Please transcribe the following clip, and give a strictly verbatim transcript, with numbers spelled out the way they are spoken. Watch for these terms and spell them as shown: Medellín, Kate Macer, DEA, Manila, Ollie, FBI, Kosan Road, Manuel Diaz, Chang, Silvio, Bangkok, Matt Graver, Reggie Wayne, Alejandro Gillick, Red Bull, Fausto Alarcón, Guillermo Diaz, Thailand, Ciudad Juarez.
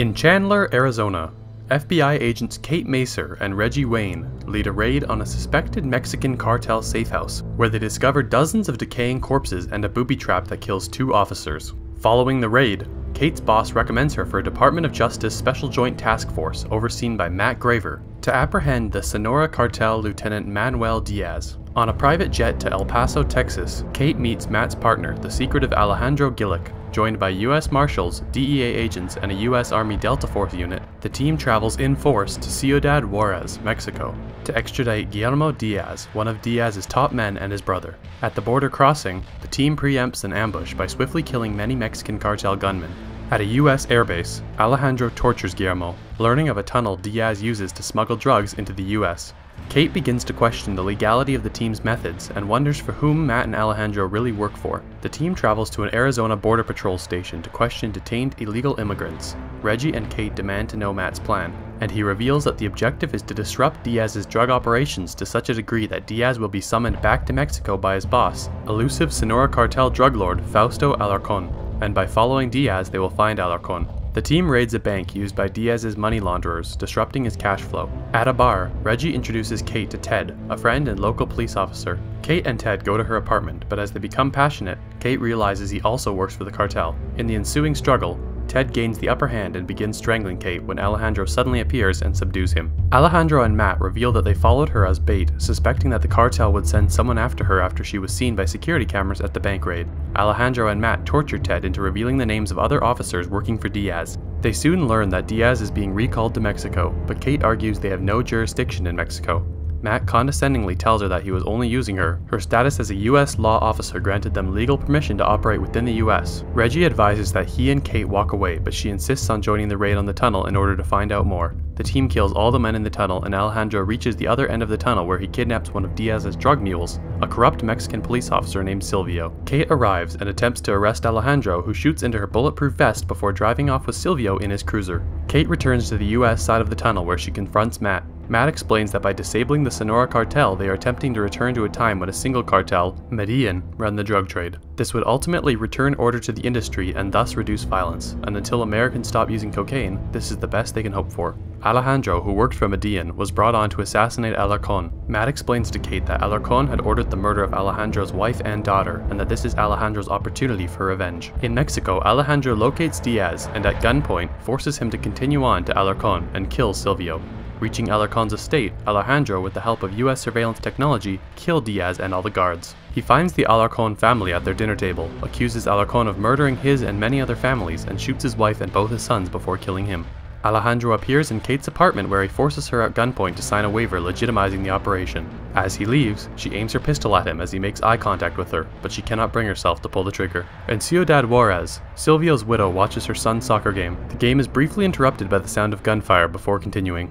In Chandler, Arizona, F B I agents Kate Macer and Reggie Wayne lead a raid on a suspected Mexican cartel safehouse, where they discover dozens of decaying corpses and a booby trap that kills two officers. Following the raid, Kate's boss recommends her for a Department of Justice Special Joint Task Force overseen by Matt Graver to apprehend the Sonora Cartel Lieutenant Manuel Diaz. On a private jet to El Paso, Texas, Kate meets Matt's partner, the secretive Alejandro Gillick. Joined by U S Marshals, D E A agents, and a U S Army Delta Force unit, the team travels in force to Ciudad Juarez, Mexico, to extradite Guillermo Diaz, one of Diaz's top men, and his brother. At the border crossing, the team preempts an ambush by swiftly killing many Mexican cartel gunmen. At a U S airbase, Alejandro tortures Guillermo, learning of a tunnel Diaz uses to smuggle drugs into the U S Kate begins to question the legality of the team's methods and wonders for whom Matt and Alejandro really work for. The team travels to an Arizona Border Patrol station to question detained illegal immigrants. Reggie and Kate demand to know Matt's plan, and he reveals that the objective is to disrupt Diaz's drug operations to such a degree that Diaz will be summoned back to Mexico by his boss, elusive Sonora cartel drug lord Fausto Alarcón. And by following Diaz, they will find Alarcón. The team raids a bank used by Diaz's money launderers, disrupting his cash flow. At a bar, Reggie introduces Kate to Ted, a friend and local police officer. Kate and Ted go to her apartment, but as they become passionate, Kate realizes he also works for the cartel. In the ensuing struggle, Ted gains the upper hand and begins strangling Kate when Alejandro suddenly appears and subdues him. Alejandro and Matt reveal that they followed her as bait, suspecting that the cartel would send someone after her after she was seen by security cameras at the bank raid. Alejandro and Matt torture Ted into revealing the names of other officers working for Diaz. They soon learn that Diaz is being recalled to Mexico, but Kate argues they have no jurisdiction in Mexico. Matt condescendingly tells her that he was only using her. Her status as a U S law officer granted them legal permission to operate within the U S Reggie advises that he and Kate walk away, but she insists on joining the raid on the tunnel in order to find out more. The team kills all the men in the tunnel, and Alejandro reaches the other end of the tunnel where he kidnaps one of Diaz's drug mules, a corrupt Mexican police officer named Silvio. Kate arrives and attempts to arrest Alejandro, who shoots into her bulletproof vest before driving off with Silvio in his cruiser. Kate returns to the U S side of the tunnel where she confronts Matt. Matt explains that by disabling the Sonora cartel, they are attempting to return to a time when a single cartel, Medellín, ran the drug trade. This would ultimately return order to the industry and thus reduce violence, and until Americans stop using cocaine, this is the best they can hope for. Alejandro, who worked for Medellín, was brought on to assassinate Alarcón. Matt explains to Kate that Alarcón had ordered the murder of Alejandro's wife and daughter, and that this is Alejandro's opportunity for revenge. In Mexico, Alejandro locates Diaz, and at gunpoint, forces him to continue on to Alarcón and kills Silvio. Reaching Alarcón's estate, Alejandro, with the help of U S surveillance technology, killed Diaz and all the guards. He finds the Alarcón family at their dinner table, accuses Alarcón of murdering his and many other families, and shoots his wife and both his sons before killing him. Alejandro appears in Kate's apartment where he forces her at gunpoint to sign a waiver legitimizing the operation. As he leaves, she aims her pistol at him as he makes eye contact with her, but she cannot bring herself to pull the trigger. In Ciudad Juarez, Silvio's widow watches her son's soccer game. The game is briefly interrupted by the sound of gunfire before continuing.